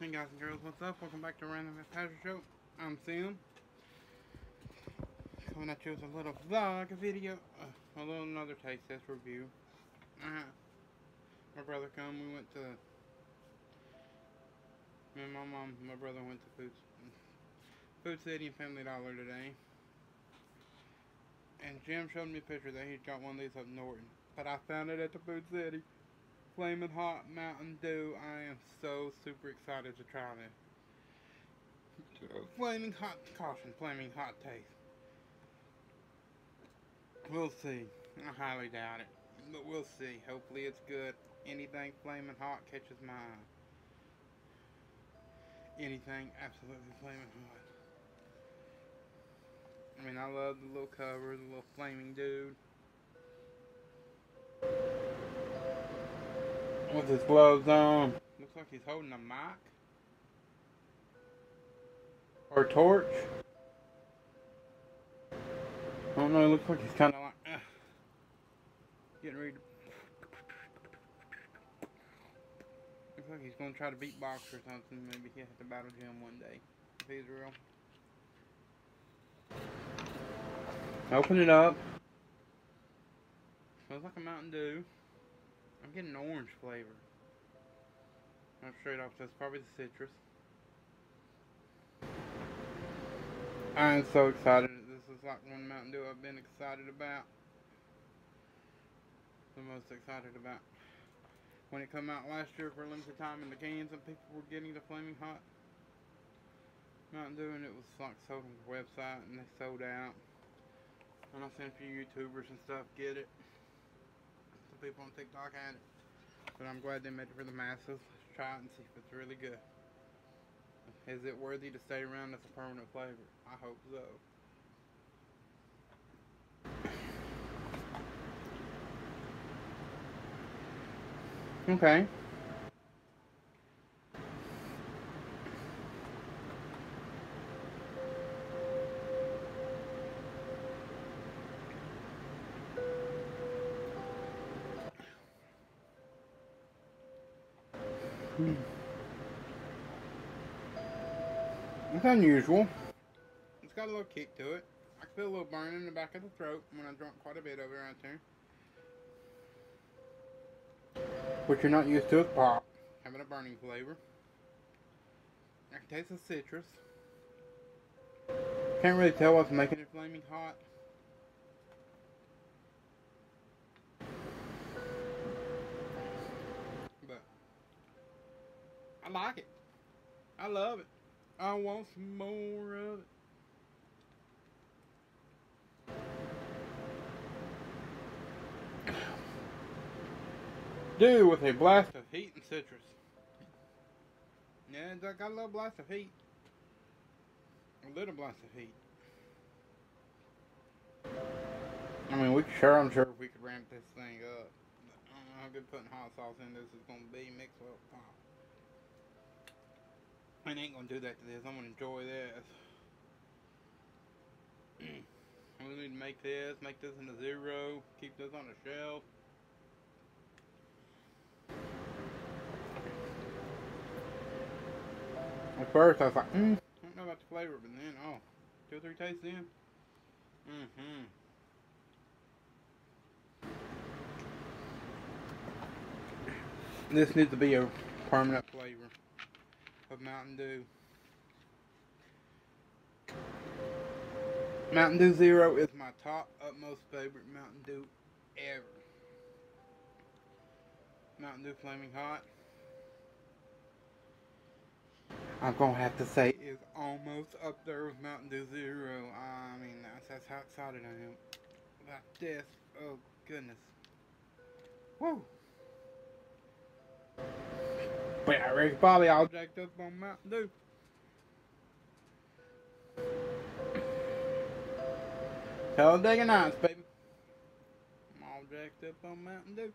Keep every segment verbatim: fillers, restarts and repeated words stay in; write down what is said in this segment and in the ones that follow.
Hey guys and girls, what's up? Welcome back to Randomly Haphazard Show. I'm Sam. Coming at you with a little vlog, a video, uh, a little another taste test review. Uh, my brother come, we went to, me and my mom and my brother went to Food, Food City and Family Dollar today. And Jim showed me a picture that he got one of these up Norton. But I found it at the Food City. Flaming Hot Mountain Dew. I am so super excited to try this. Flaming Hot, caution, Flaming Hot taste. We'll see. I highly doubt it. But we'll see. Hopefully it's good. Anything Flaming Hot catches my eye. Anything absolutely Flaming Hot. I mean, I love the little cover, the little flaming dude. With his gloves on. Looks like he's holding a mic. Or a torch. I don't know, it looks like he's kind of like, uh, getting ready to... Looks like he's going to try to beatbox or something. Maybe he has to battle Jim one day. If he's real. Open it up. Smells like a Mountain Dew. I'm getting an orange flavor. Not straight off, that's probably the citrus. I am so excited. This is like one Mountain Dew I've been excited about. The most excited about. When it came out last year for a limited time in the cans, and people were getting the Flaming Hot Mountain Dew, and it was like sold on the website, and they sold out. And I seen a few YouTubers and stuff get it. People on TikTok had it, but I'm glad they made it for the masses. Let's try it and see if it's really good. Is it worthy to stay around as a permanent flavor? I hope so. Okay. It's unusual. It's got a little kick to it. I feel a little burn in the back of the throat when I drunk quite a bit of it right there. What you're not used to is pop. Having a burning flavor. I can taste the citrus. Can't really tell what's making it flaming hot. But I like it. I love it. I want some more of it. Dew with a blast of heat and citrus. Yeah, it's got a little blast of heat. A little blast of heat. I mean, we sure, I'm sure if we could ramp this thing up. But I don't know how good putting hot sauce in this is going to be mixed with pop. I ain't gonna do that to this. I'm gonna enjoy this. I'm gonna need to make this, make this into zero, keep this on a shelf. At first I was like, mm. I don't know about the flavor, but then, oh, two or three tastes in. Mm-hmm. This needs to be a permanent flavor of Mountain Dew. Mountain Dew Zero is my top, utmost favorite Mountain Dew ever. Mountain Dew Flaming Hot, I'm gonna have to say, is almost up there with Mountain Dew Zero. I mean, that's, that's how excited I am about this. Oh goodness. Woo! But I reckon probably I'll jacked up on Mountain Dew. Talladega Nights, baby. I'm all jacked up on Mountain Dew.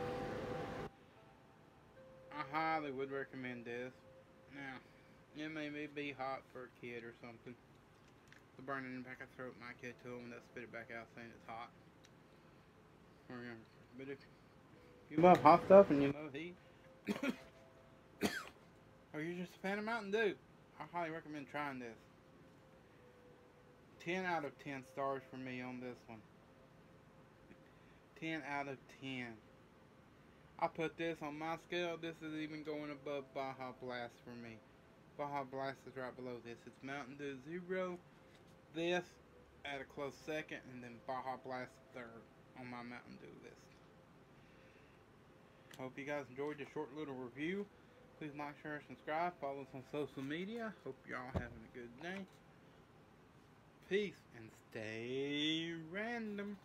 I highly would recommend this. Now, it may be hot for a kid or something. The burning in the back of the throat might get to them and they'll spit it back out saying it's hot. But if you love hot stuff and you love heat. or you're just a fan of Mountain Dew, I highly recommend trying this. ten out of ten stars for me on this one. ten out of ten. I put this on my scale. This is even going above Baja Blast for me. Baja Blast is right below this. It's Mountain Dew Zero, this at a close second, and then Baja Blast third on my Mountain Dew list. Hope you guys enjoyed this short little review. Please like, share, subscribe. Follow us on social media. Hope y'all having a good day. Peace and stay random.